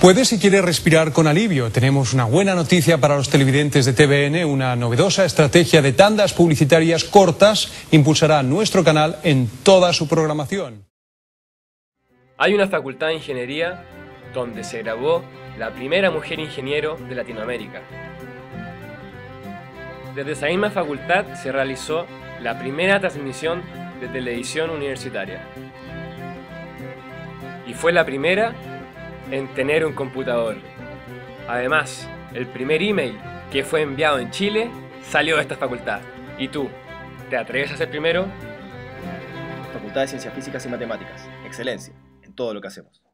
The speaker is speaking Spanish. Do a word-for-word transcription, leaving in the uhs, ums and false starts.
Puede, si quiere, respirar con alivio. Tenemos una buena noticia para los televidentes de T V N. Una novedosa estrategia de tandas publicitarias cortas impulsará nuestro canal en toda su programación. Hay una facultad de ingeniería donde se graduó la primera mujer ingeniero de Latinoamérica. Desde esa misma facultad se realizó la primera transmisión de televisión universitaria. Y fue la primera en tener un computador. Además, el primer email que fue enviado en Chile salió de esta facultad. ¿Y tú? ¿Te atreves a ser primero? Facultad de Ciencias Físicas y Matemáticas. Excelencia en todo lo que hacemos.